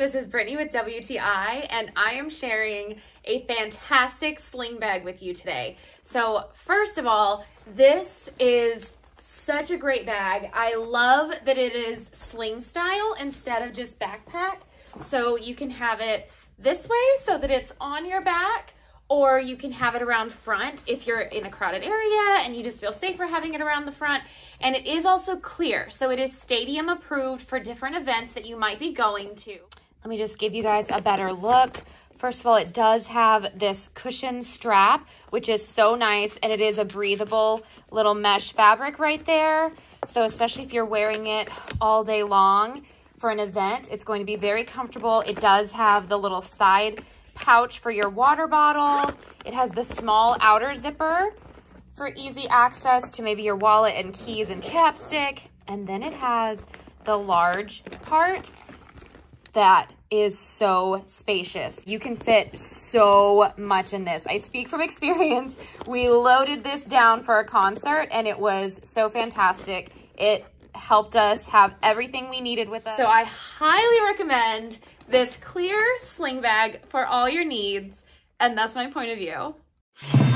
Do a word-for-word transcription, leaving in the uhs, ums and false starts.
This is Brittany with W T I, and I am sharing a fantastic sling bag with you today. So first of all, this is such a great bag. I love that it is sling style instead of just backpack. So you can have it this way so that it's on your back, or you can have it around front if you're in a crowded area and you just feel safer having it around the front. And it is also clear, so it is stadium approved for different events that you might be going to. Let me just give you guys a better look. First of all, it does have this cushion strap, which is so nice, and it is a breathable little mesh fabric right there. So especially if you're wearing it all day long for an event, it's going to be very comfortable. It does have the little side pouch for your water bottle. It has the small outer zipper for easy access to maybe your wallet and keys and chapstick. And then it has the large part that is so spacious. You can fit so much in this. I speak from experience. We loaded this down for a concert and it was so fantastic. It helped us have everything we needed with us. So I highly recommend this clear sling bag for all your needs, and that's my point of view.